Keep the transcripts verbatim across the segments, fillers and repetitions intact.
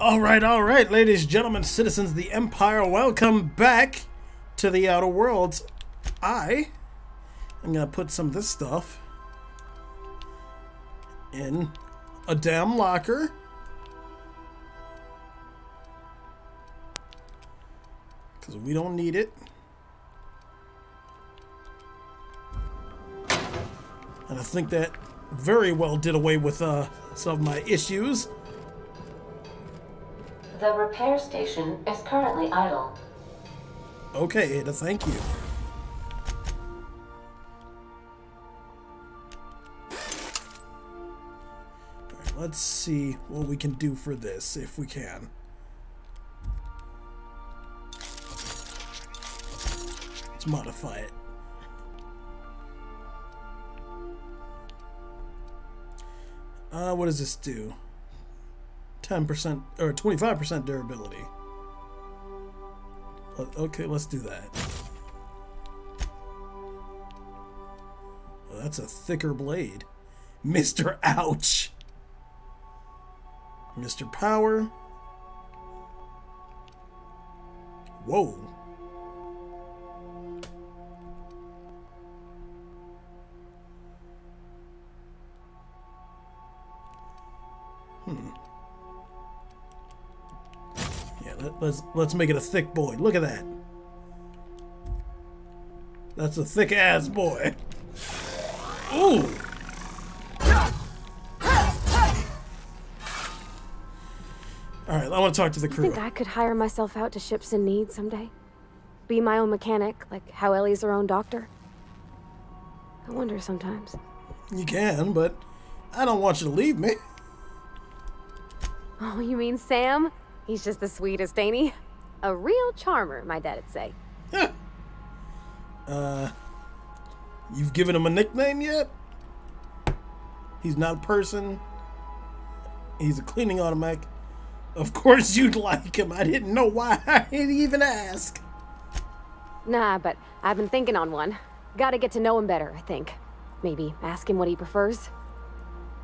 All right, all right, ladies, gentlemen, citizens of the Empire, welcome back to The Outer Worlds. I am going to put some of this stuff in a damn locker. Because we don't need it. And I think that very well did away with uh, some of my issues. The repair station is currently idle. Okay, Ada, thank you. All right, let's see what we can do for this, if we can. Let's modify it. Uh, what does this do? ten percent or twenty-five percent durability. Okay, let's do that. Well, that's a thicker blade. Mister Ouch! Mister Power. Whoa. Hmm. Let's let's make it a thick boy. Look at that. That's a thick ass boy. Ooh. All right, I want to talk to the crew. You think I could hire myself out to ships in need someday? Be my own mechanic, like how Ellie's her own doctor. I wonder sometimes. You can, but I don't want you to leave me. Oh, you mean Sam? He's just the sweetest, ain't he? A real charmer, my dad'd say. Yeah. Uh, you've given him a nickname yet? He's not a person. He's a cleaning automatic. Of course you'd like him. I didn't know why I didn't even ask. Nah, but I've been thinking on one. Gotta get to know him better, I think. Maybe ask him what he prefers.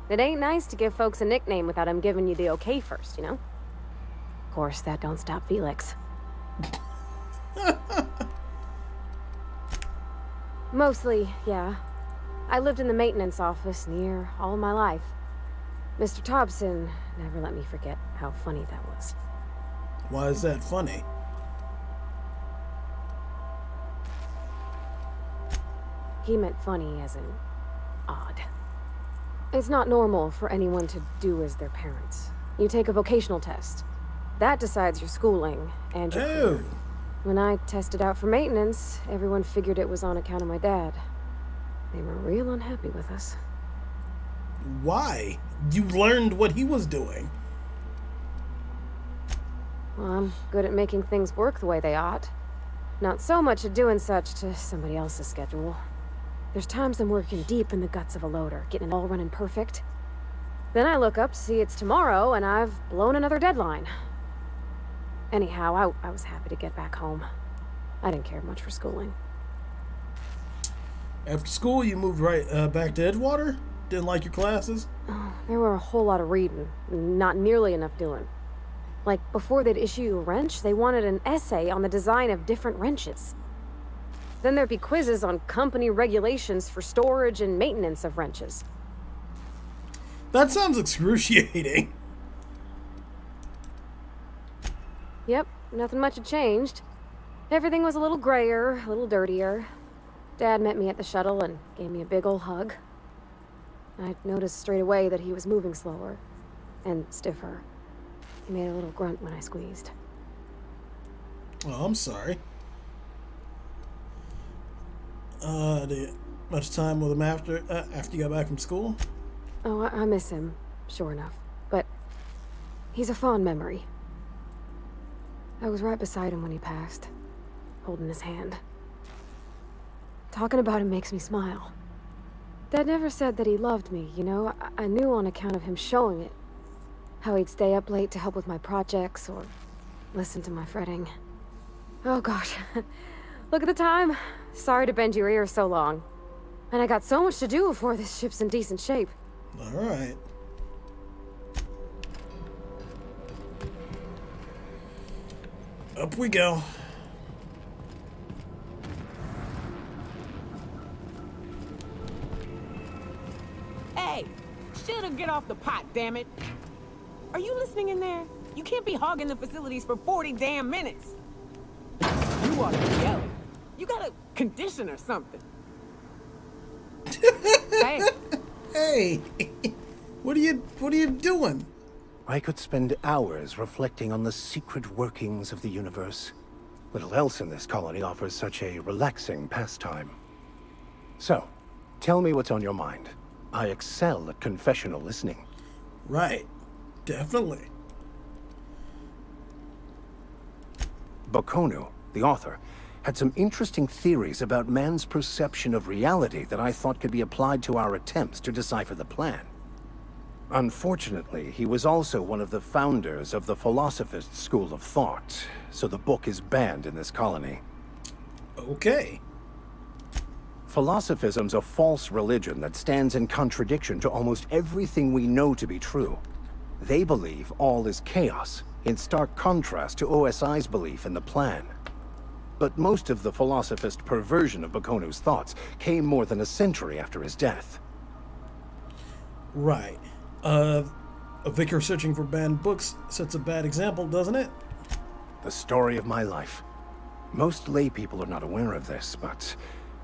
It ain't nice to give folks a nickname without him giving you the okay first, you know? Of course, that don't stop Felix. Mostly, yeah. I lived in the maintenance office near all my life. Mister Thompson never let me forget how funny that was. Why is that funny? He meant funny as in odd. It's not normal for anyone to do as their parents. You take a vocational test. That decides your schooling and your career. When I tested out for maintenance, everyone figured it was on account of my dad. They were real unhappy with us. Why? You learned what he was doing. Well, I'm good at making things work the way they ought. Not so much at doing such to somebody else's schedule. There's times I'm working deep in the guts of a loader, getting it all running perfect. Then I look up to see it's tomorrow, and I've blown another deadline. Anyhow, I, I was happy to get back home. I didn't care much for schooling. After school, you moved right uh, back to Edgewater? Didn't like your classes? Oh, there were a whole lot of reading, not nearly enough doing. Like, before they'd issue you a wrench, they wanted an essay on the design of different wrenches. Then there'd be quizzes on company regulations for storage and maintenance of wrenches. That sounds excruciating. Yep, nothing much had changed. Everything was a little grayer, a little dirtier. Dad met me at the shuttle and gave me a big ol' hug. I noticed straight away that he was moving slower and stiffer. He made a little grunt when I squeezed. Oh, I'm sorry. Uh, did much time with him after uh, after you got back from school? Oh, I, I miss him, sure enough. But he's a fond memory. I was right beside him when he passed, holding his hand. Talking about him makes me smile. Dad never said that he loved me, you know? I, I knew on account of him showing it. How he'd stay up late to help with my projects or listen to my fretting. Oh gosh, look at the time. Sorry to bend your ear so long. And I got so much to do before this ship's in decent shape. All right. Up we go. Hey, shoulda get off the pot, damn it. Are you listening in there? You can't be hogging the facilities for forty damn minutes. You ought to be yelling. You got a condition or something. Hey. Hey. What are you what are you doing? I could spend hours reflecting on the secret workings of the universe. Little else in this colony offers such a relaxing pastime. So, tell me what's on your mind. I excel at confessional listening. Right. Definitely. Bokonon, the author, had some interesting theories about man's perception of reality that I thought could be applied to our attempts to decipher the plan. Unfortunately, he was also one of the founders of the Philosophist school of thought, so the book is banned in this colony. Okay. Philosophism's a false religion that stands in contradiction to almost everything we know to be true. They believe all is chaos, in stark contrast to O S I's belief in the plan. But most of the Philosophist perversion of Bokonon's thoughts came more than a century after his death. Right. Uh, a vicar searching for banned books sets a bad example, doesn't it? The story of my life. Most lay people are not aware of this, but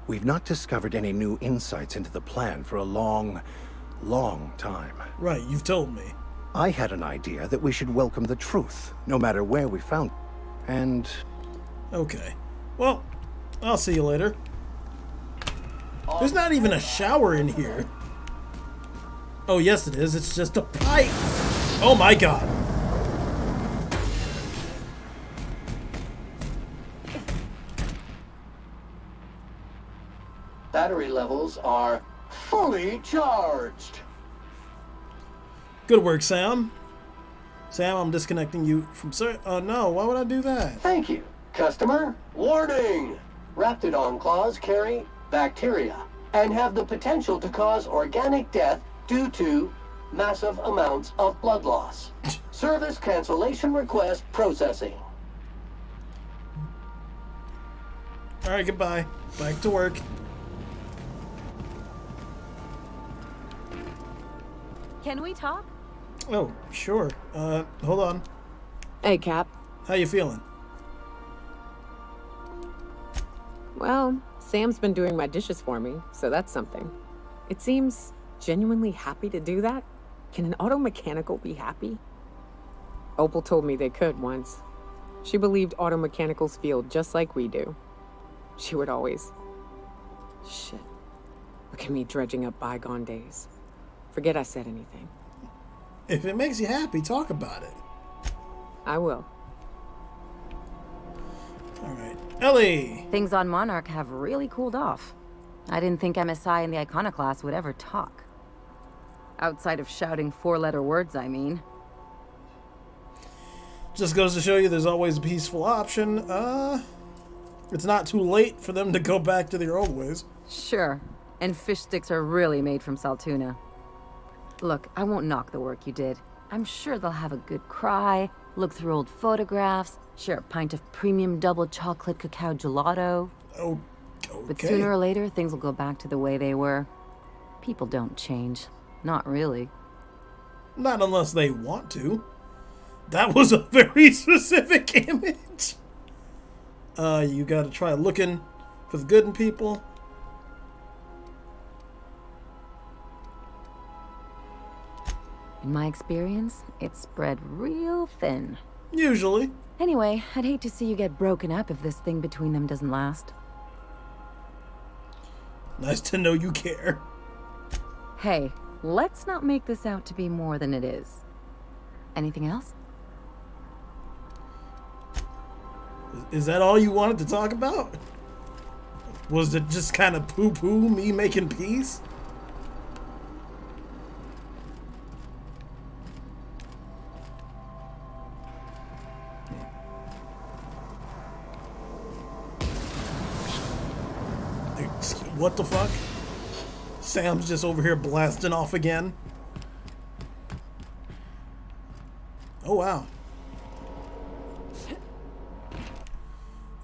we've not discovered any new insights into the plan for a long, long time. Right, you've told me. I had an idea that we should welcome the truth, no matter where we found it. And... Okay. Well, I'll see you later. There's not even a shower in here. Oh, yes it is. It's just a pipe. Oh my god. Battery levels are fully charged. Good work, Sam. Sam, I'm disconnecting you from sir. Oh no, why would I do that? Thank you. Customer, warning! Raptodon claws carry bacteria and have the potential to cause organic death due to massive amounts of blood loss. Service cancellation request processing. All right, goodbye. Back to work. Can we talk? Oh, sure. Uh, hold on. Hey, Cap. How you feeling? Well, Sam's been doing my dishes for me, so that's something. It seems genuinely happy to do that. Can an auto mechanical be happy? Opal told me they could once. She believed auto mechanicals feel just like we do. She would always... Shit. Look at me dredging up bygone days. Forget I said anything. If it makes you happy, talk about it. I will. All right. Ellie! Things on Monarch have really cooled off. I didn't think M S I and the Iconoclast would ever talk. Outside of shouting four-letter words, I mean. Just goes to show you there's always a peaceful option. Uh, it's not too late for them to go back to their old ways. Sure. And fish sticks are really made from Saltuna. Look, I won't knock the work you did. I'm sure they'll have a good cry, look through old photographs, share a pint of premium double chocolate cacao gelato. Oh, okay. But sooner or later, things will go back to the way they were. People don't change. Not really. Not unless they want to. That was a very specific image. Uh, you gotta try looking for the good in people. In my experience, it's spread real thin. Usually. Anyway, I'd hate to see you get broken up if this thing between them doesn't last. Nice to know you care. Hey, let's not make this out to be more than it is. Anything else? Is that all you wanted to talk about? Was it just kind of poo-poo me making peace? What the fuck? Sam's just over here blasting off again. Oh wow.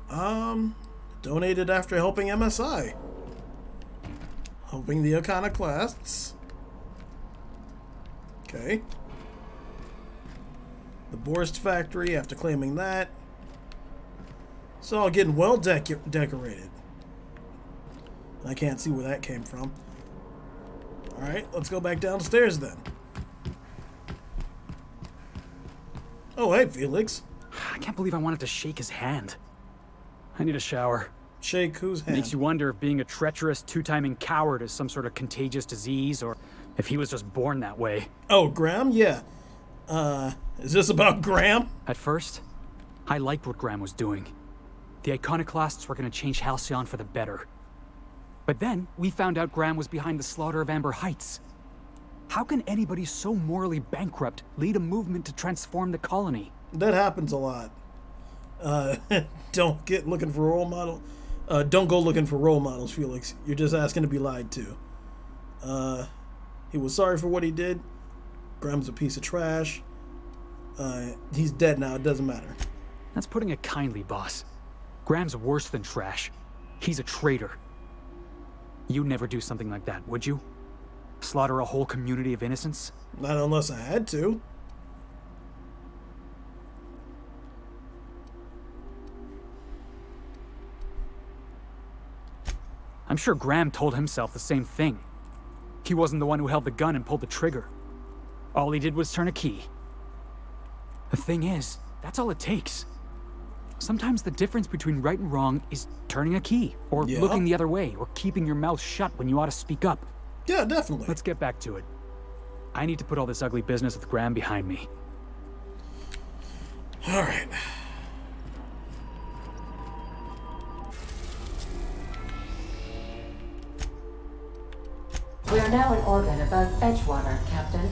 Um, donated after helping M S I. Helping the Iconoclasts. Okay. The Borst Factory after claiming that. It's all getting well deco decorated. I can't see where that came from. Alright, let's go back downstairs then. Oh, hey, Felix. I can't believe I wanted to shake his hand. I need a shower. Shake whose hand? Makes you wonder if being a treacherous, two-timing coward is some sort of contagious disease, or if he was just born that way. Oh, Graham? Yeah. Uh, is this about Graham? At first, I liked what Graham was doing. The Iconoclasts were going to change Halcyon for the better. But then, we found out Graham was behind the slaughter of Amber Heights. How can anybody so morally bankrupt lead a movement to transform the colony? That happens a lot. Uh, don't get looking for role model. Uh, don't go looking for role models, Felix. You're just asking to be lied to. Uh, he was sorry for what he did. Graham's a piece of trash. Uh, he's dead now. It doesn't matter. That's putting it kindly, boss. Graham's worse than trash. He's a traitor. You'd never do something like that, would you? Slaughter a whole community of innocents? Not unless I had to. I'm sure Graham told himself the same thing. He wasn't the one who held the gun and pulled the trigger. All he did was turn a key. The thing is, that's all it takes. Sometimes the difference between right and wrong is turning a key, or yeah. looking the other way, or keeping your mouth shut when you ought to speak up. Yeah, definitely. Let's get back to it. I need to put all this ugly business with Graham behind me. All right. We are now in orbit above Edgewater, Captain.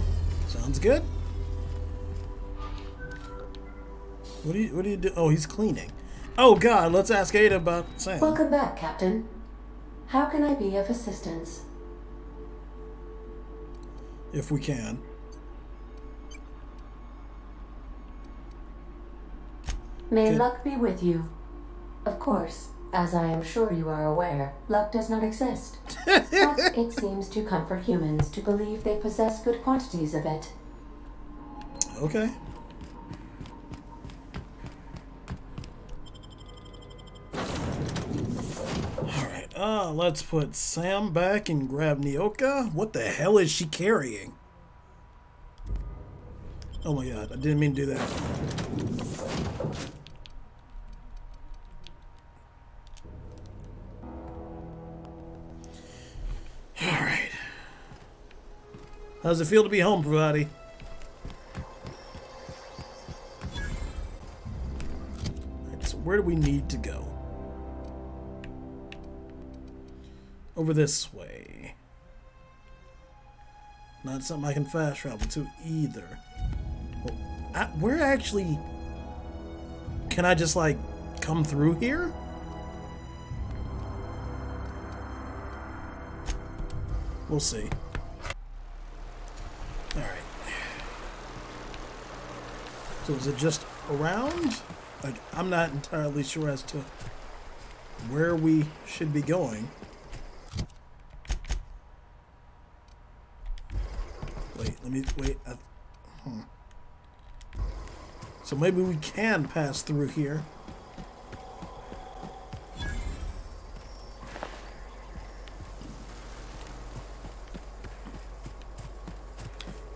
Sounds good. What do you, what do you do? Oh, he's cleaning. Oh God, let's ask Ada about Sam. Welcome back, Captain. How can I be of assistance? If we can. May Kay. Luck be with you. Of course. As I am sure you are aware, luck does not exist. But it seems to comfort humans to believe they possess good quantities of it. Okay. Alright, uh, let's put Sam back and grab Nyoka. What the hell is she carrying? Oh my God, I didn't mean to do that. Alright. How's it feel to be home, Pravati? Alright, so where do we need to go? Over this way. Not something I can fast travel to either. Well, I, we're actually... Can I just, like, come through here? We'll see. Alright. So is it just around? Like, I'm not entirely sure as to where we should be going. Wait, let me... Wait. I, hmm. So maybe we can pass through here.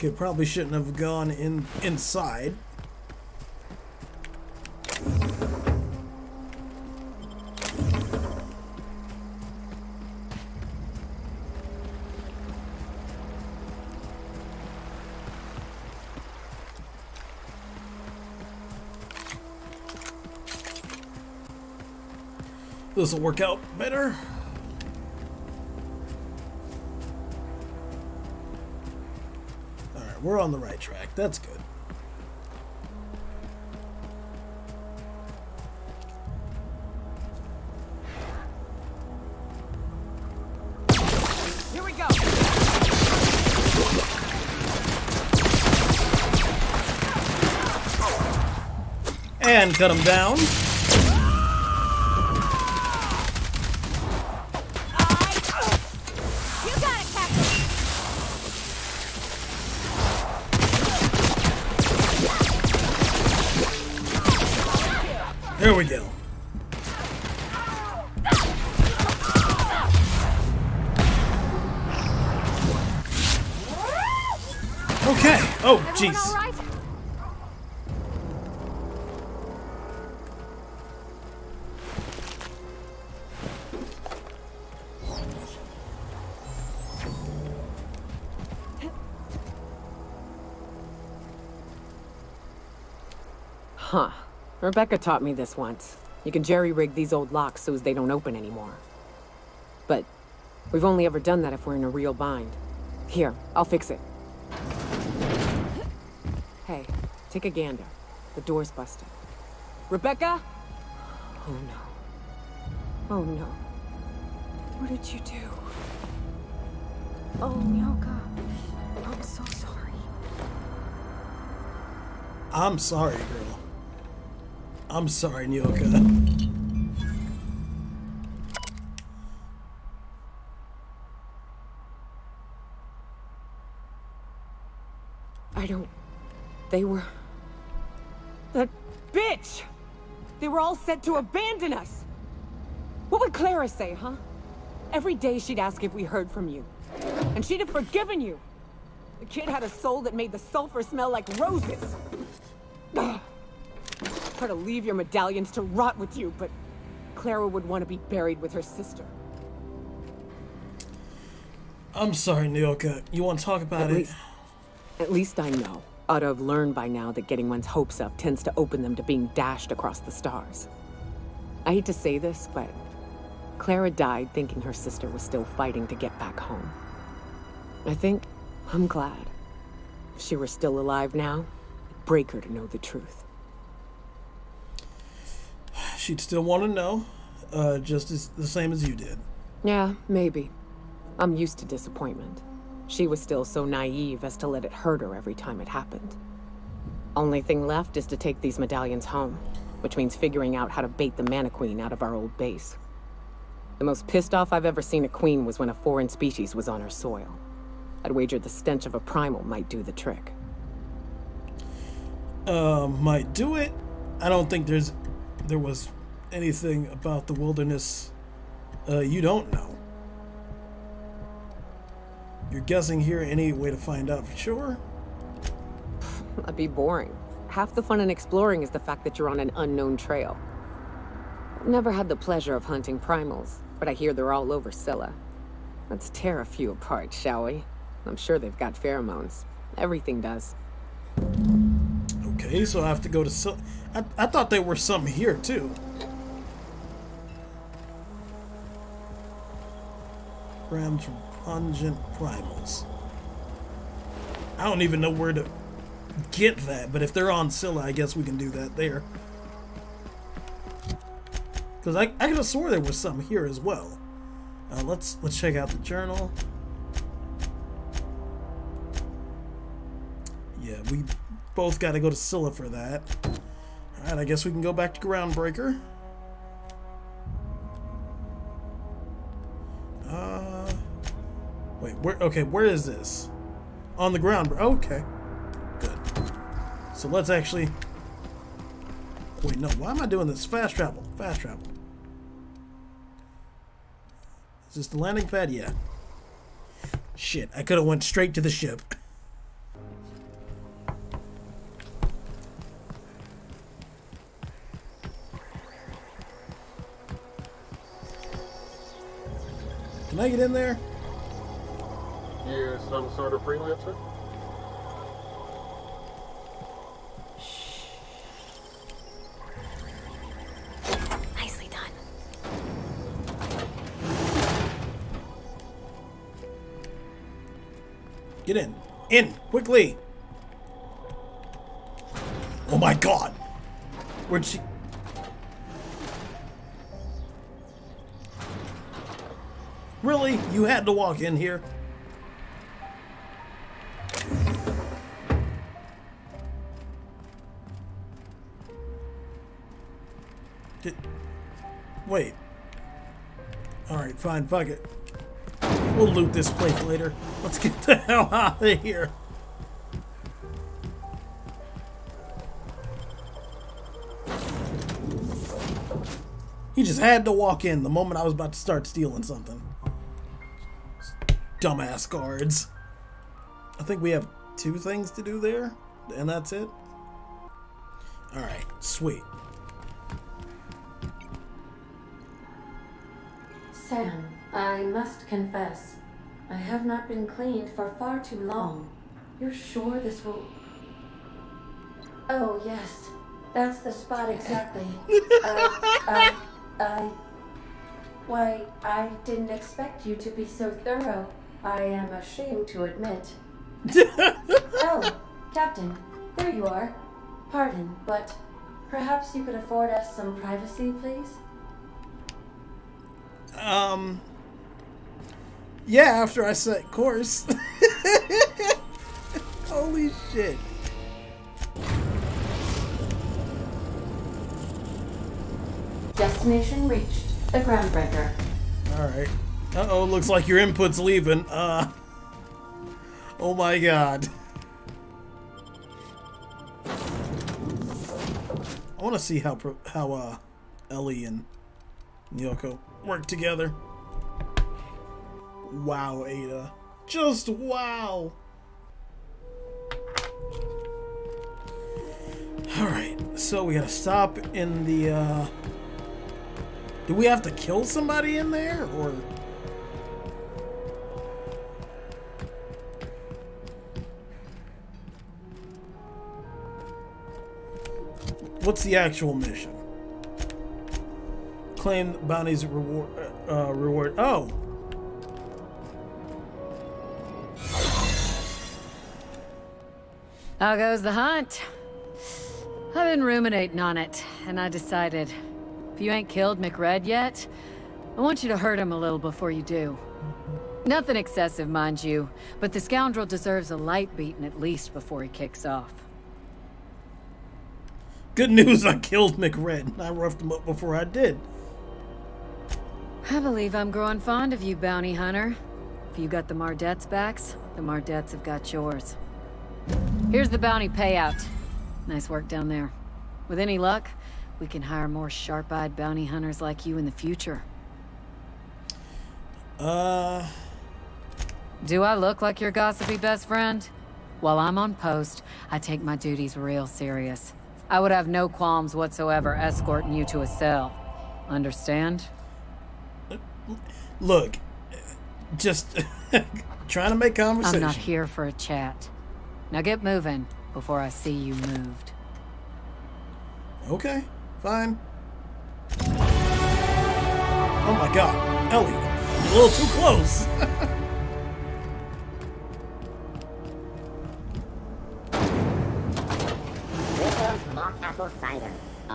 Okay, probably shouldn't have gone in inside. This will work out better. We're on the right track. That's good. Here we go. And cut him down. There we go. Okay. Oh, jeez. Right? Huh. Rebecca taught me this once. You can jerry-rig these old locks so as they don't open anymore. But we've only ever done that if we're in a real bind. Here, I'll fix it. Hey, take a gander. The door's busted. Rebecca? Oh no. Oh no. What did you do? Oh, Myoka. I'm so sorry. I'm sorry, girl. I'm sorry, Myoka. I don't... They were... That bitch! They were all set to abandon us! What would Clara say, huh? Every day she'd ask if we heard from you. And she'd have forgiven you! The kid had a soul that made the sulfur smell like roses! Ugh. Try to leave your medallions to rot with you, but... Clara would want to be buried with her sister. I'm sorry, Nyoka. You want to talk about at it? Least, at least I know. Ought to have learned by now that getting one's hopes up tends to open them to being dashed across the stars. I hate to say this, but Clara died thinking her sister was still fighting to get back home. I think I'm glad. If she were still alive now, it'd break her to know the truth. She'd still want to know, uh, just as the same as you did. Yeah, maybe. I'm used to disappointment. She was still so naive as to let it hurt her every time it happened. Only thing left is to take these medallions home, which means figuring out how to bait the Mana Queen out of our old base. The most pissed off I've ever seen a queen was when a foreign species was on her soil. I'd wager the stench of a primal might do the trick. Uh, might do it? I don't think there's, there was anything about the wilderness uh, you don't know. You're guessing here, any way to find out for sure? That'd be boring. Half the fun in exploring is the fact that you're on an unknown trail. Never had the pleasure of hunting primals, but I hear they're all over Scylla. Let's tear a few apart, shall we? I'm sure they've got pheromones. Everything does. Okay, so I have to go to Scylla. I, I thought there were some here, too. Grams from pungent primals. I don't even know where to get that, but if they're on Scylla, I guess we can do that there. Because I, I could have swore there was some here as well. Uh, let's let's check out the journal. Yeah, we both got to go to Scylla for that. All right, I guess we can go back to Groundbreaker. Uh. Wait, where, okay, where is this? On the ground, bro. Okay. Good. So let's actually... Wait, no, why am I doing this? Fast travel, fast travel. Is this the landing pad? Yeah. Shit, I could have went straight to the ship. Can I get in there? You're some sort of freelancer? Shh. Nicely done. Get in. In! Quickly! Oh my god! Where'd she... Really? You had to walk in here? Wait. Alright, fine, fuck it. We'll loot this place later. Let's get the hell out of here. He just had to walk in the moment I was about to start stealing something. Dumbass guards. I think we have two things to do there, and that's it. Alright, sweet. Sam, I must confess, I have not been cleaned for far too long. You're sure this will... Oh, yes. That's the spot exactly. uh, I... I... Why, I didn't expect you to be so thorough. I am ashamed to admit. Oh, Captain, there you are. Pardon, but perhaps you could afford us some privacy, please? Um... Yeah, after I set course. Holy shit. Destination reached. The Groundbreaker. Alright. Uh-oh, looks like your input's leaving. Uh... Oh my god. I want to see how pro how uh, Ellie and Nyoko work together. Wow, Ada. Just wow. Alright, so we gotta stop in the, uh... Do we have to kill somebody in there, or...? What's the actual mission? Claim bounties reward... Uh, reward... Oh! How goes the hunt? I've been ruminating on it, and I decided, if you ain't killed McRed yet, I want you to hurt him a little before you do. Nothing excessive, mind you, but the scoundrel deserves a light beating at least before he kicks off. Good news, I killed McRed. I roughed him up before I did. I believe I'm growing fond of you, bounty hunter. If you got the Mardets' backs, the Mardets have got yours. Here's the bounty payout. Nice work down there. With any luck, we can hire more sharp-eyed bounty hunters like you in the future. Uh... Do I look like your gossipy best friend? While I'm on post, I take my duties real serious. I would have no qualms whatsoever escorting you to a cell. Understand? Look, just trying to make conversation. I'm not here for a chat. Now get moving before I see you moved. Okay, fine. Oh my god, Ellie, you're a little too close.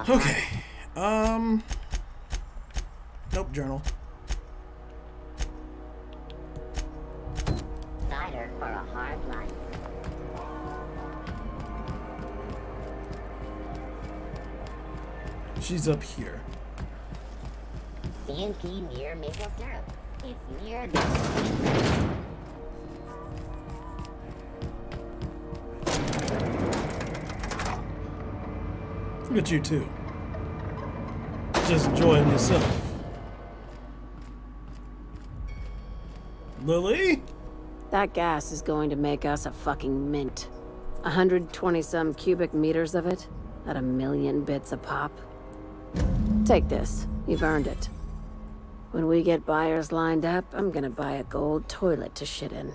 Okay, um, nope, journal. Cider for a hard life. She's up here. C N P near maple syrup. It's near the... Look at you two. Just enjoying yourself. Lily? That gas is going to make us a fucking mint. one hundred twenty some cubic meters of it at a million bits a pop. Take this. You've earned it. When we get buyers lined up, I'm gonna buy a gold toilet to shit in.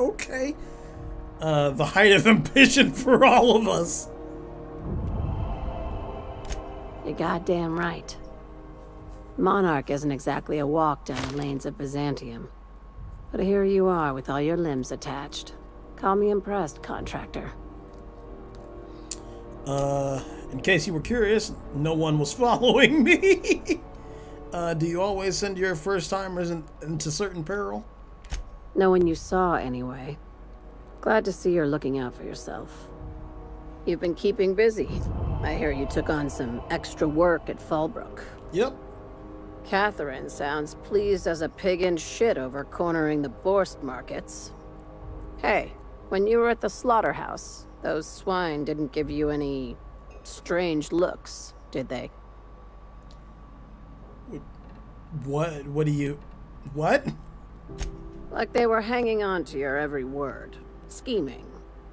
Okay. Uh, the height of ambition for all of us. You're goddamn right. Monarch isn't exactly a walk down the lanes of Byzantium. But here you are with all your limbs attached. Call me impressed, contractor. Uh... In case you were curious, no one was following me. uh, do you always send your first-timers in, into certain peril? No one you saw, anyway. Glad to see you're looking out for yourself. You've been keeping busy. I hear you took on some extra work at Fallbrook. Yep. Catherine sounds pleased as a pig in shit over cornering the Borst markets. Hey, when you were at the slaughterhouse, those swine didn't give you any... strange looks, did they? What? What do you... What? Like they were hanging on to your every word. Scheming.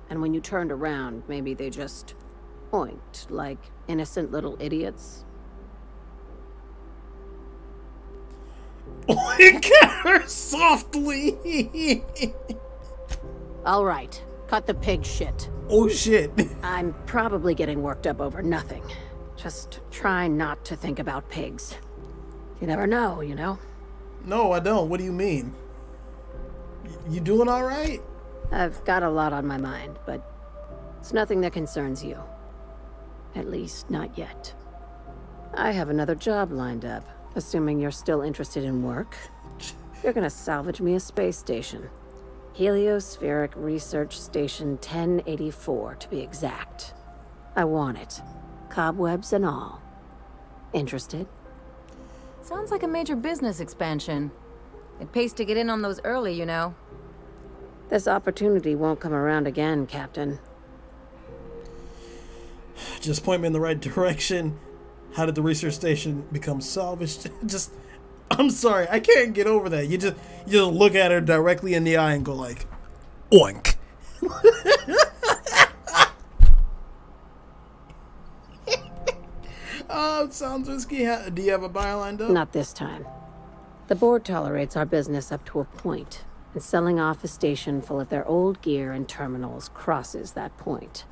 And when you turned around, maybe they just oinked like innocent little idiots. Oink her softly! All right. Cut the pig shit. Oh, shit. I'm probably getting worked up over nothing. Just try not to think about pigs. You never know, you know? No, I don't. What do you mean? You doing all right? I've got a lot on my mind, but it's nothing that concerns you. At least, not yet. I have another job lined up, assuming you're still interested in work. You're gonna salvage me a space station. Heliospheric Research Station ten eighty-four, to be exact. I want it. Cobwebs and all. Interested? Sounds like a major business expansion. It pays to get in on those early, you know. This opportunity won't come around again, Captain. Just point me in the right direction. How did the research station become salvaged? Just... I'm sorry, I can't get over that. You just you just look at her directly in the eye and go like, oink. Oh, sounds risky. Do you have a buyer lined up? Not this time. The board tolerates our business up to a point, and selling off a station full of their old gear and terminals crosses that point.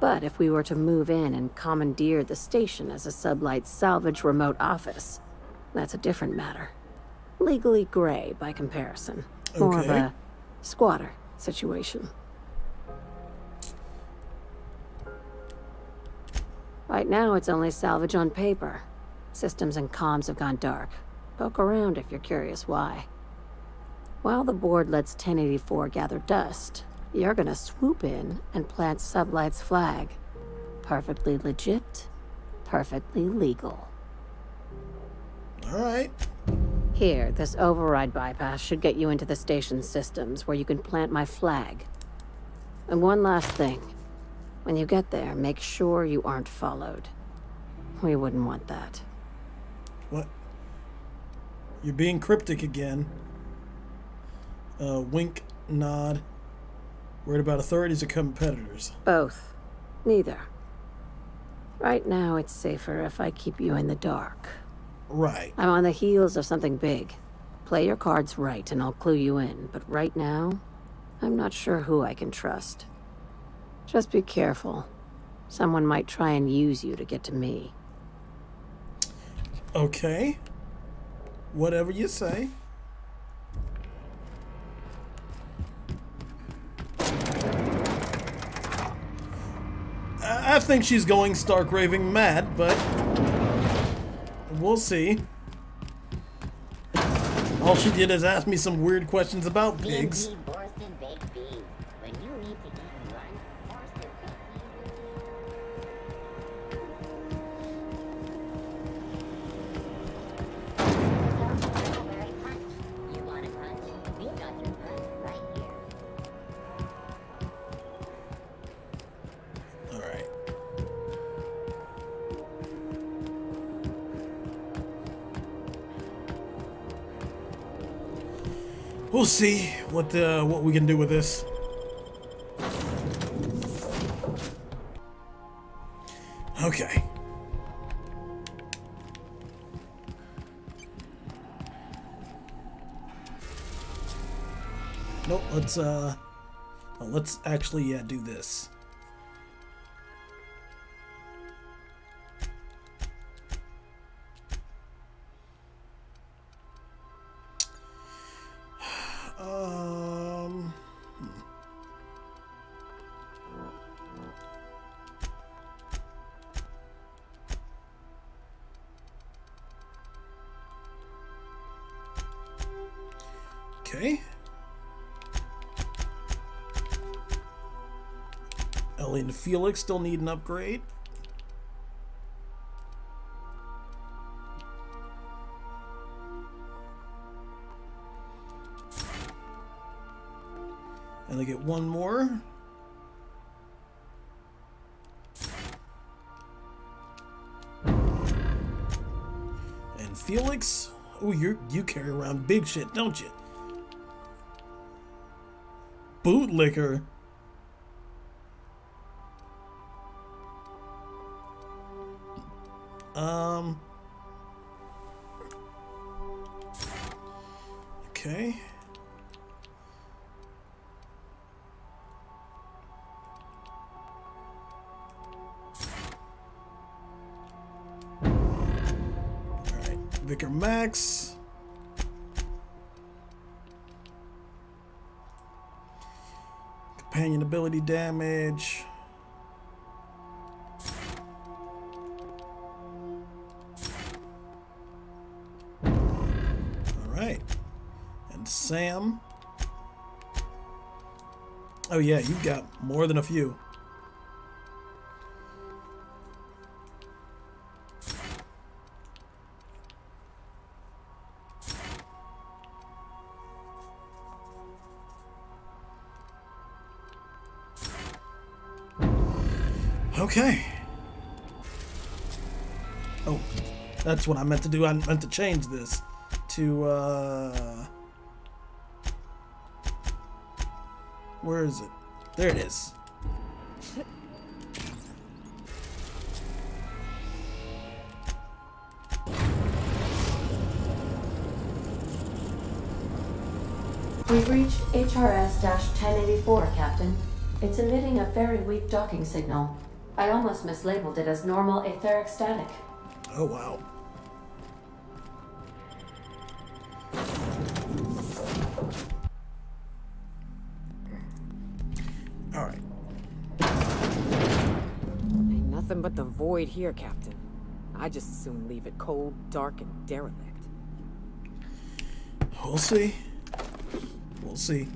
But if we were to move in and commandeer the station as a Sublight salvage remote office, that's a different matter. Legally gray by comparison. More okay. of a squatter situation. Right now it's only salvage on paper. Systems and comms have gone dark. Poke around if you're curious why. While the board lets ten eighty-four gather dust, you're gonna swoop in and plant Sublight's flag. Perfectly legit, perfectly legal. Alright. Here, this override bypass should get you into the station systems where you can plant my flag. And one last thing. When you get there, make sure you aren't followed. We wouldn't want that. What? You're being cryptic again. Uh, wink, nod. Worried about authorities or competitors? Both. Neither. Right now, it's safer if I keep you in the dark. Right. I'm on the heels of something big. Play your cards right and I'll clue you in, but right now, I'm not sure who I can trust. Just be careful. Someone might try and use you to get to me. Okay. Whatever you say. I, I think she's going stark raving mad, but... we'll see. All she did is ask me some weird questions about pigs. We'll see what uh, what we can do with this. Okay. Nope. Let's uh, let's actually yeah do this. Ellie and Felix still need an upgrade. And I get one more. And Felix. Oh, you you carry around big shit, don't you? Bootlicker. Um. Okay. Vicar Max. Companion ability damage. Alright. And Sam. Oh yeah, you've got more than a few. Okay. Oh, that's what I meant to do. I meant to change this to, uh... where is it? There it is. We've reached H R S ten eighty-four, Captain. It's emitting a very weak docking signal. I almost mislabeled it as normal etheric static. Oh, wow. All right. Ain't nothing but the void here, Captain. I just as soon leave it cold, dark, and derelict. We'll see. We'll see.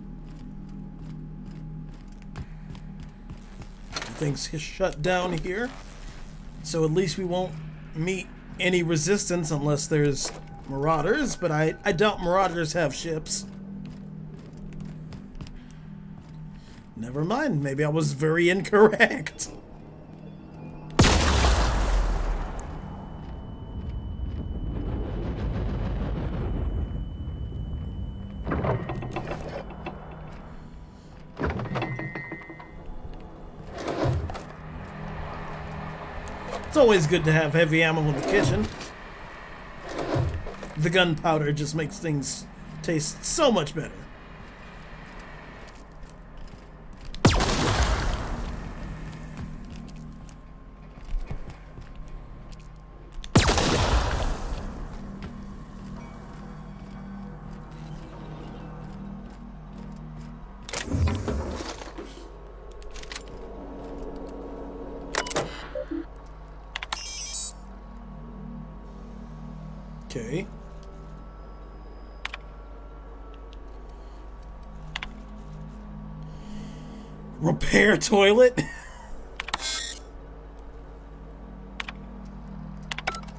Things shut down here, so at least we won't meet any resistance unless there's marauders, but I, I doubt marauders have ships. Never mind, maybe I was very incorrect. It's always good to have heavy ammo in the kitchen. The gunpowder just makes things taste so much better. Okay. Repair toilet?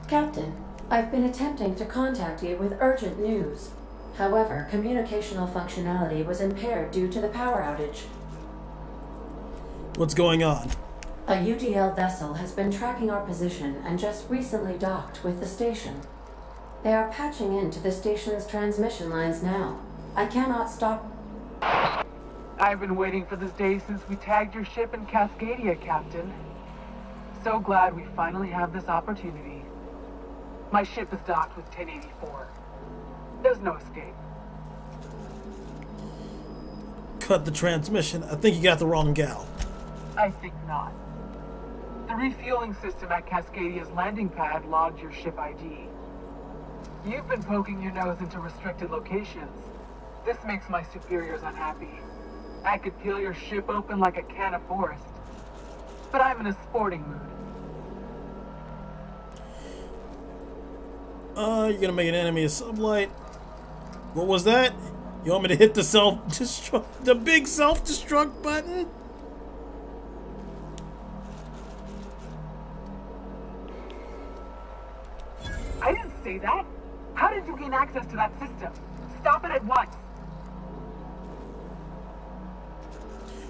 Captain, I've been attempting to contact you with urgent news. However, communicational functionality was impaired due to the power outage. What's going on? A U D L vessel has been tracking our position and just recently docked with the station. They are patching into the station's transmission lines now. I cannot stop. I've been waiting for this day since we tagged your ship in Cascadia, Captain. So glad we finally have this opportunity. My ship is docked with ten eighty-four. There's no escape. Cut the transmission. I think you got the wrong gal. I think not. The refueling system at Cascadia's landing pad logged your ship I D. You've been poking your nose into restricted locations. This makes my superiors unhappy. I could peel your ship open like a can of forest. But I'm in a sporting mood. Uh, you're gonna make an enemy a sublight. What was that? You want me to hit the self-destruct, the big self-destruct button? I didn't say that. How did you gain access to that system? Stop it at once!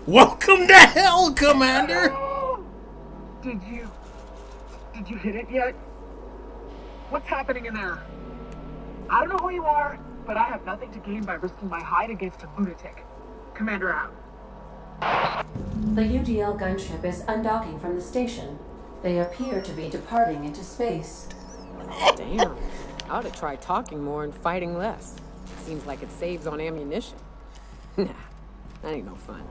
Welcome to hell, Commander! Did you... did you hit it yet? What's happening in there? I don't know who you are, but I have nothing to gain by risking my hide against a lunatic. Commander out. The U D L gunship is undocking from the station. They appear to be departing into space. Oh, damn. I ought to try talking more and fighting less. Seems like it saves on ammunition. Nah, that ain't no fun.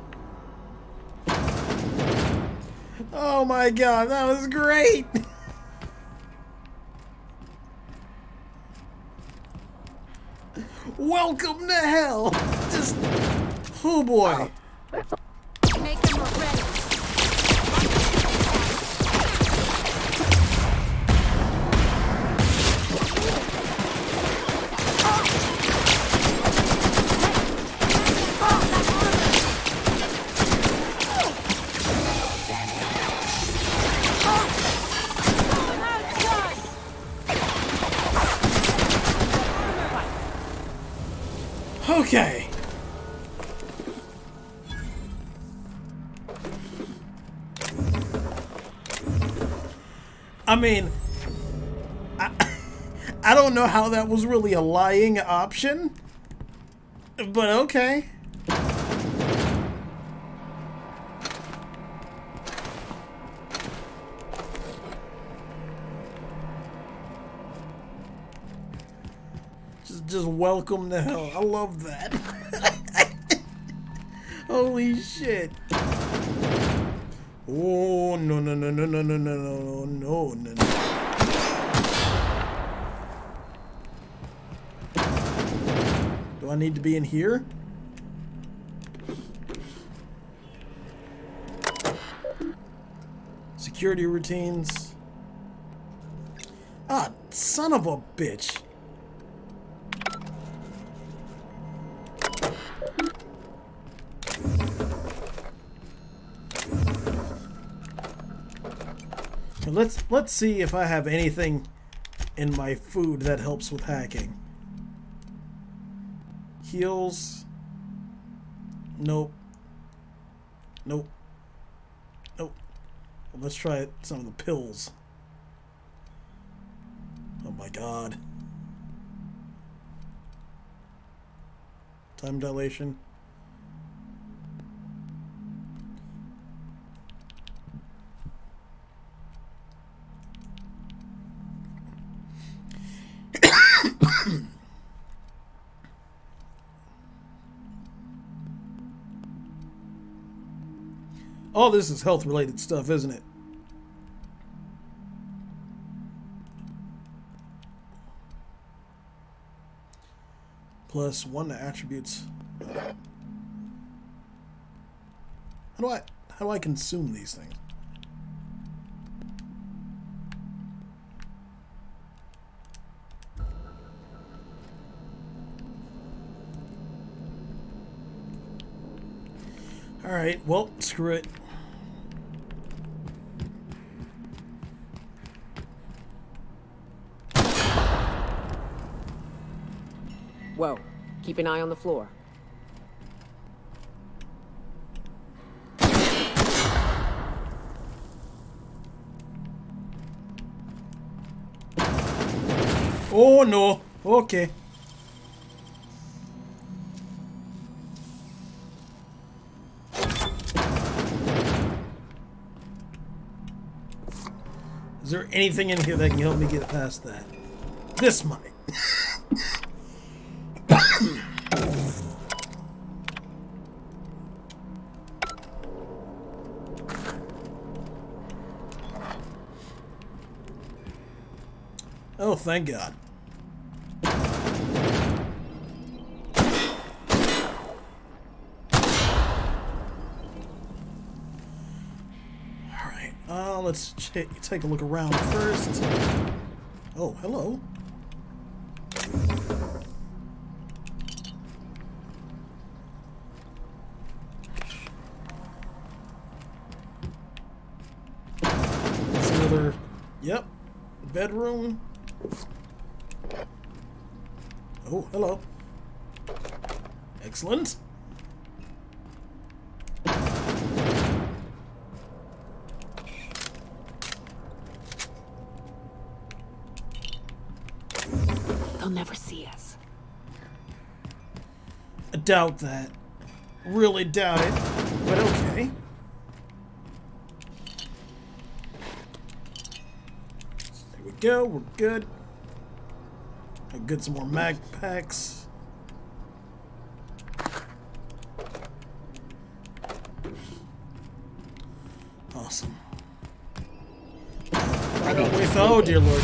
Oh my god, that was great! Welcome to hell! Just... oh boy. Make them ready. Okay. I mean, I, I don't know how that was really a lying option, but okay. Just, just welcome to hell. I love that. Holy shit. Oh no no no no no no no no no no no! Do I need to be in here? Security routines. Ah, son of a bitch! Let's let's see if I have anything in my food that helps with hacking. Heals. Nope. Nope. Nope. Well, let's try some of the pills. Oh my god. Time dilation. All this is health-related stuff, isn't it? Plus one to attributes. How do I how do I consume these things? All right, well, screw it. Whoa, keep an eye on the floor. Oh no, okay. Is there anything in here that can help me get past that? This might. Oh, thank God. Let's take a look around first. Oh, hello. That's another, yep, bedroom. Oh, hello. Excellent. They'll never see us. I doubt that. Really doubt it, but okay. There we go, we're good. I'll get some more mag packs. Awesome. I got away with, oh dear lord.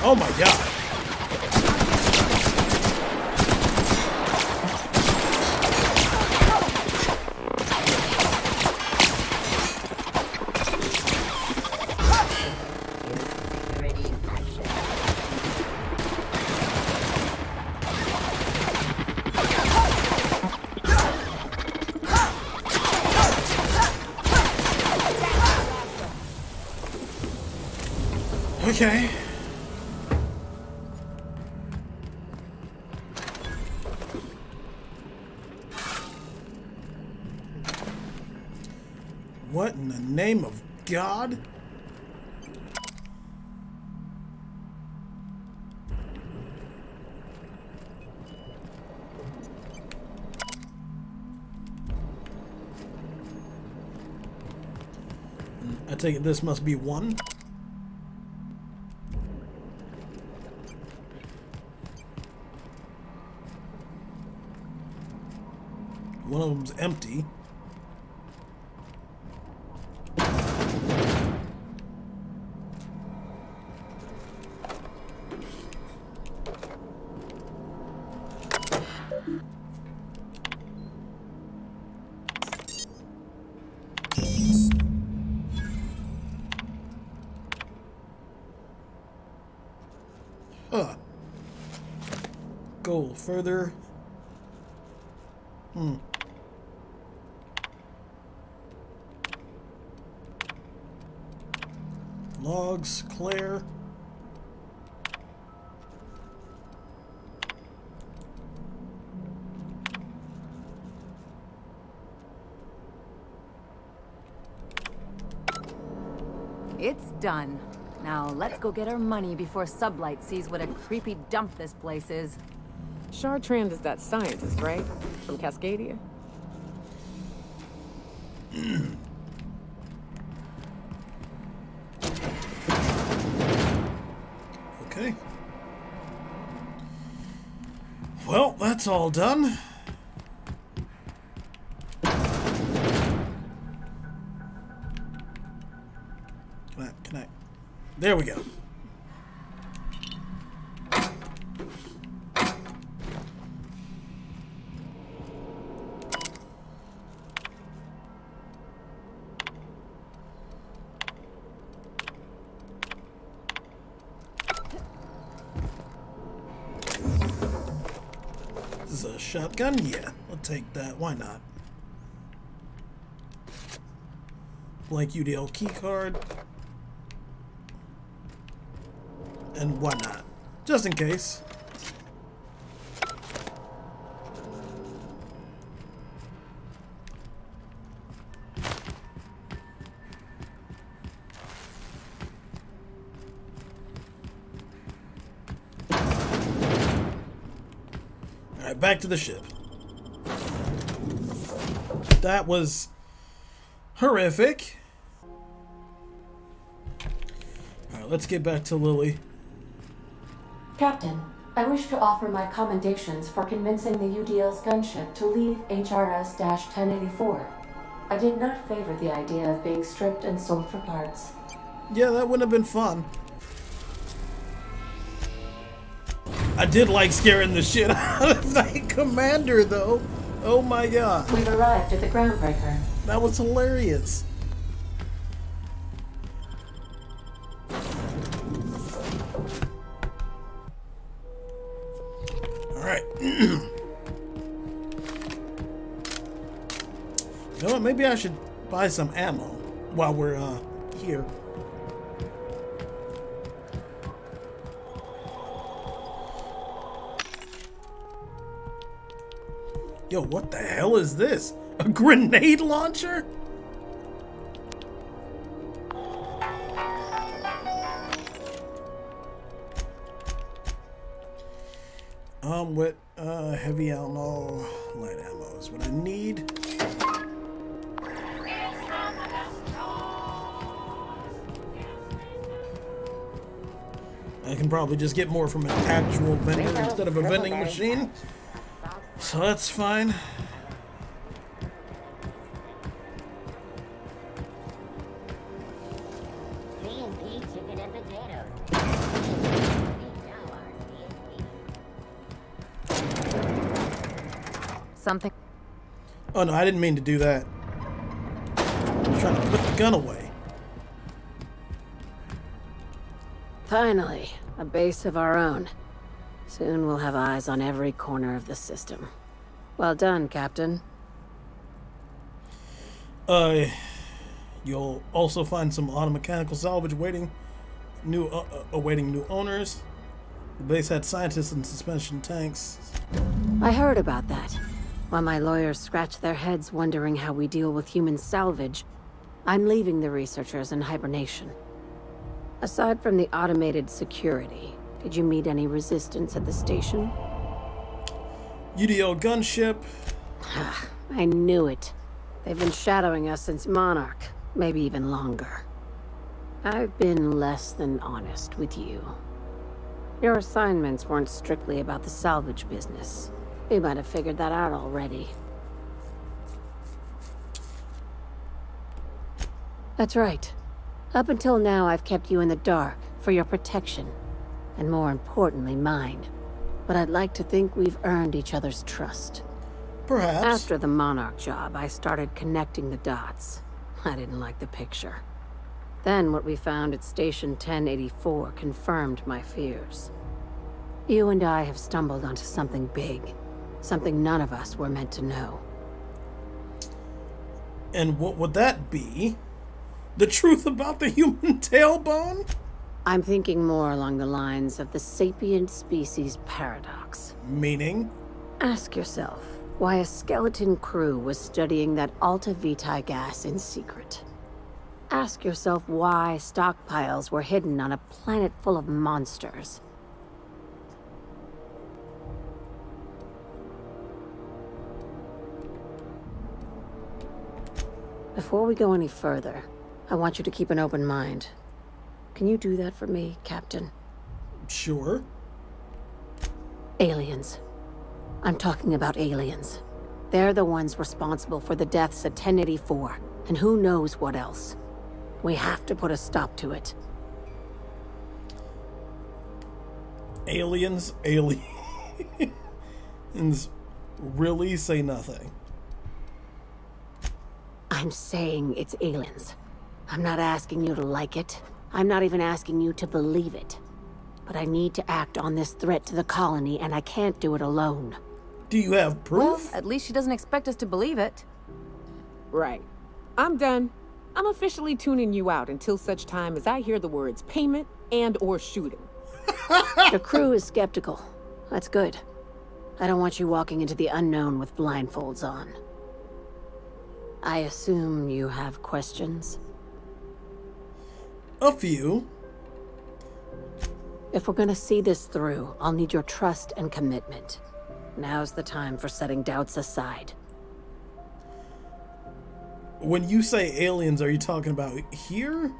Oh my god. Okay. What in the name of God? I take it this must be one. One of them's empty. Huh. Go a little further. Hmm. Logs, clear. It's done. Now let's go get our money before Sublight sees what a creepy dump this place is. Chartrand is that scientist, right? From Cascadia? Okay. Well, that's all done. Can I, can I? There we go. Shotgun? Yeah, I'll take that. Why not? Blank U D L keycard. And why not? Just in case. Back to the ship. That was horrific. All right, let's get back to Lily. Captain, I wish to offer my commendations for convincing the U D L's gunship to leave H R S ten eighty-four. I did not favor the idea of being stripped and sold for parts. Yeah, that wouldn't have been fun. I did like scaring the shit out of that commander, though. Oh my god. We've arrived at the Groundbreaker. That was hilarious. Alright. You know what? Maybe I should buy some ammo while we're uh, here. Yo, what the hell is this? A grenade launcher? Um, with uh, heavy ammo, light ammo is what I need. I can probably just get more from an actual vendor instead of a vending machine, so that's fine. Something. Oh no, I didn't mean to do that. I'm trying to put the gun away. Finally, a base of our own. Soon we'll have eyes on every corner of the system. Well done, Captain. Uh, you'll also find some automechanical salvage waiting, new uh, awaiting new owners. The base had scientists and suspension tanks. I heard about that. While my lawyers scratch their heads wondering how we deal with human salvage, I'm leaving the researchers in hibernation. Aside from the automated security, did you meet any resistance at the station? U D L gunship. I knew it. They've been shadowing us since Monarch, maybe even longer. I've been less than honest with you. Your assignments weren't strictly about the salvage business. We might have figured that out already. That's right. Up until now, I've kept you in the dark for your protection, and more importantly, mine. But I'd like to think we've earned each other's trust. Perhaps. After the Monarch job, I started connecting the dots. I didn't like the picture. Then what we found at Station ten eighty-four confirmed my fears. You and I have stumbled onto something big. Something none of us were meant to know. And what would that be? The truth about the human tailbone? I'm thinking more along the lines of the sapient species paradox. Meaning? Ask yourself why a skeleton crew was studying that Alta Vitae gas in secret. Ask yourself why stockpiles were hidden on a planet full of monsters. Before we go any further, I want you to keep an open mind. Can you do that for me, Captain? Sure. Aliens. I'm talking about aliens. They're the ones responsible for the deaths at ten eighty-four, and who knows what else. We have to put a stop to it. Aliens, aliens, really say nothing. I'm saying it's aliens. I'm not asking you to like it. I'm not even asking you to believe it. But I need to act on this threat to the colony, and I can't do it alone. Do you have proof? Well, at least she doesn't expect us to believe it. Right. I'm done. I'm officially tuning you out until such time as I hear the words payment and or shooting. The crew is skeptical. That's good. I don't want you walking into the unknown with blindfolds on. I assume you have questions? A few. If we're gonna see this through, I'll need your trust and commitment. Now's the time for setting doubts aside. When you say aliens, are you talking about here?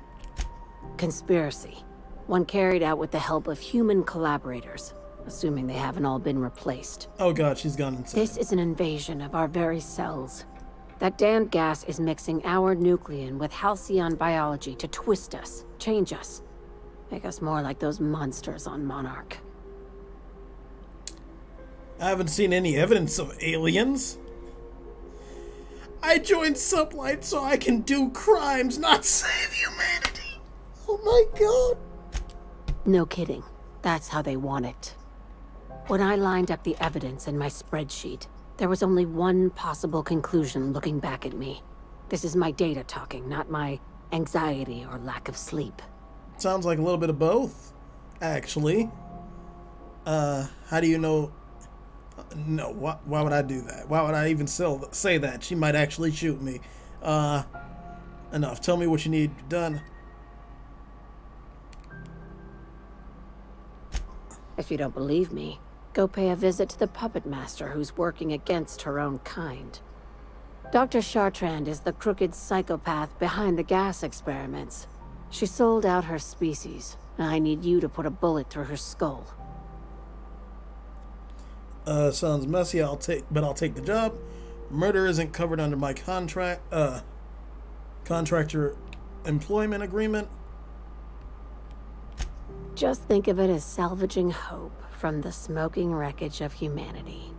Conspiracy. One carried out with the help of human collaborators, assuming they haven't all been replaced. Oh god, she's gone insane. This is an invasion of our very cells. That damned gas is mixing our nucleon with Halcyon biology to twist us, change us, make us more like those monsters on Monarch. I haven't seen any evidence of aliens. I joined Sublight so I can do crimes, not save humanity. Oh my god. No kidding. That's how they want it. When I lined up the evidence in my spreadsheet, there was only one possible conclusion looking back at me. This is my data talking, not my anxiety or lack of sleep. Sounds like a little bit of both, actually. Uh, how do you know? No, why, why would I do that? Why would I even sell, say that? She might actually shoot me. Uh, enough. Tell me what you need done. If you don't believe me, go pay a visit to the puppet master who's working against her own kind. Doctor Chartrand is the crooked psychopath behind the gas experiments. She sold out her species. I need you to put a bullet through her skull. Uh, sounds messy, I'll take, but I'll take the job. Murder isn't covered under my contract, uh, contractor employment agreement. Just think of it as salvaging hope from the smoking wreckage of humanity.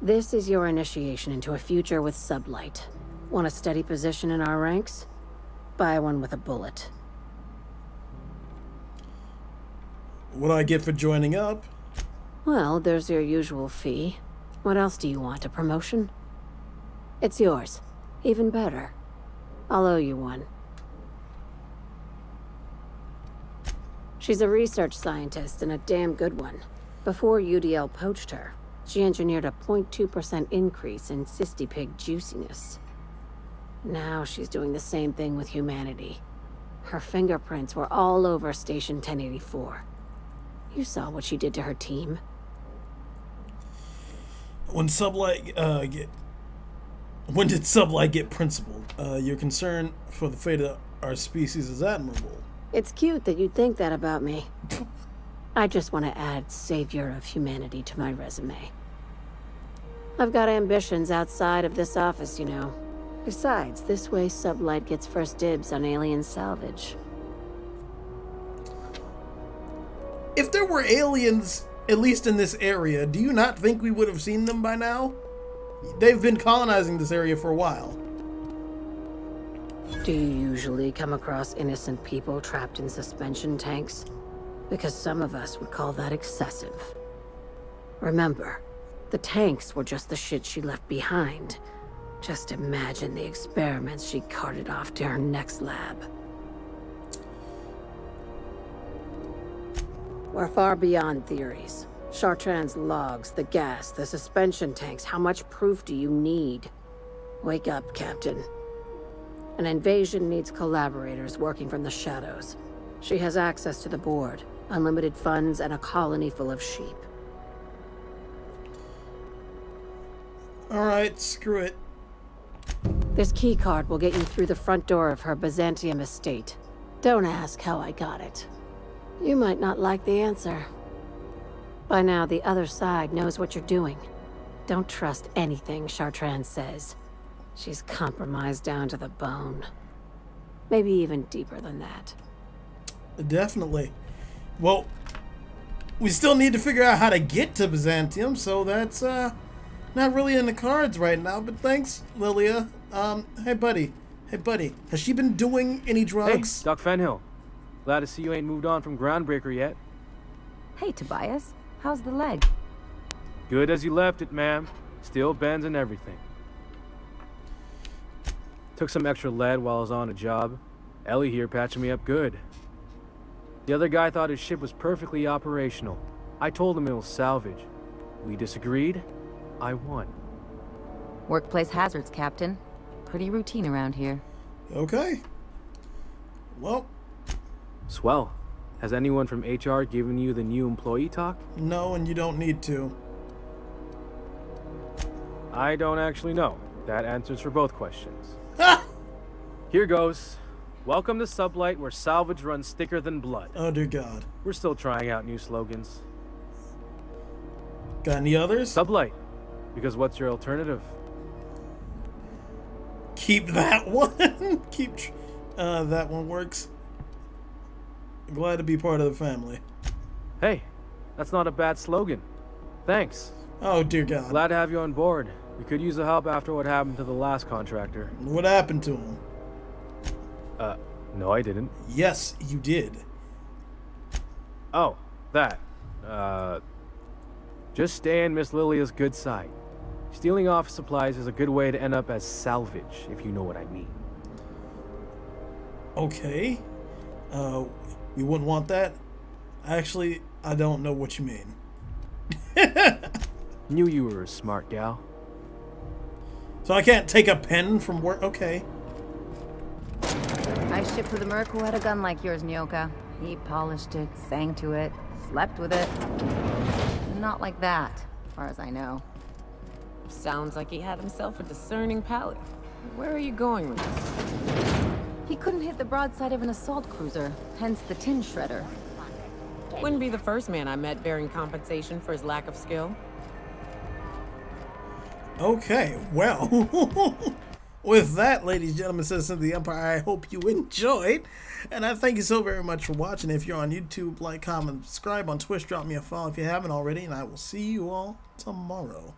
This is your initiation into a future with Sublight. Want a steady position in our ranks? Buy one with a bullet. What do I get for joining up? Well, there's your usual fee. What else do you want? A promotion? It's yours. Even better. I'll owe you one. She's a research scientist and a damn good one. Before U D L poached her, she engineered a zero point two percent increase in Sisti Pig juiciness. Now she's doing the same thing with humanity. Her fingerprints were all over Station ten eighty-four. You saw what she did to her team. When Sublight, uh, get... When did Sublight get principled? Uh, your concern for the fate of our species is admirable. It's cute that you'd think that about me. I just want to add savior of humanity to my resume. I've got ambitions outside of this office, you know. Besides, this way Sublight gets first dibs on alien salvage. If there were aliens, at least in this area, do you not think we would have seen them by now? They've been colonizing this area for a while. Do you usually come across innocent people trapped in suspension tanks? Because some of us would call that excessive. Remember, the tanks were just the shit she left behind. Just imagine the experiments she carted off to her next lab. We're far beyond theories. Chartrand's logs, the gas, the suspension tanks, how much proof do you need? Wake up, Captain. An invasion needs collaborators working from the shadows. She has access to the board, unlimited funds, and a colony full of sheep. Alright, screw it. This keycard will get you through the front door of her Byzantium estate. Don't ask how I got it. You might not like the answer. By now, the other side knows what you're doing. Don't trust anything Chartrand says. She's compromised down to the bone. Maybe even deeper than that. Definitely. Well, we still need to figure out how to get to Byzantium, so that's uh, not really in the cards right now, but thanks, Lilia. Um, hey, buddy. Hey, buddy. Has she been doing any drugs? Hey, Doc Fenhill. Glad to see you ain't moved on from Groundbreaker yet. Hey, Tobias. How's the leg? Good as you left it, ma'am. Still bends and everything. Took some extra lead while I was on a job. Ellie here patching me up good. The other guy thought his ship was perfectly operational. I told him it was salvage. We disagreed. I won. Workplace hazards, Captain. Pretty routine around here. Okay. Well... Swell. Has anyone from H R given you the new employee talk? No, and you don't need to. I don't actually know. That answers for both questions. Here goes. Welcome to Sublight, where salvage runs thicker than blood. Oh, dear God. We're still trying out new slogans. Got any others? Sublight. Because what's your alternative? Keep that one. Keep... Tr uh, that one works. Glad to be part of the family. Hey, that's not a bad slogan. Thanks. Oh, dear God. Glad to have you on board. We could use the help after what happened to the last contractor. What happened to him? Uh, no, I didn't. Yes, you did. Oh, that. Uh, just stay in Miss Lilia's good side. Stealing office supplies is a good way to end up as salvage, if you know what I mean. Okay. Uh... You wouldn't want that? Actually, I don't know what you mean. Knew you were a smart gal. So I can't take a pen from work? Okay. I shipped with a merc who had a gun like yours, Nyoka. He polished it, sang to it, slept with it. Not like that, as far as I know. Sounds like he had himself a discerning palate. Where are you going with this? He couldn't hit the broadside of an assault cruiser, hence the tin shredder. Wouldn't be the first man I met bearing compensation for his lack of skill. Okay, well, with that, ladies and gentlemen, citizens of the Empire, I hope you enjoyed. And I thank you so very much for watching. If you're on YouTube, like, comment, subscribe. On Twitch, drop me a follow if you haven't already. And I will see you all tomorrow.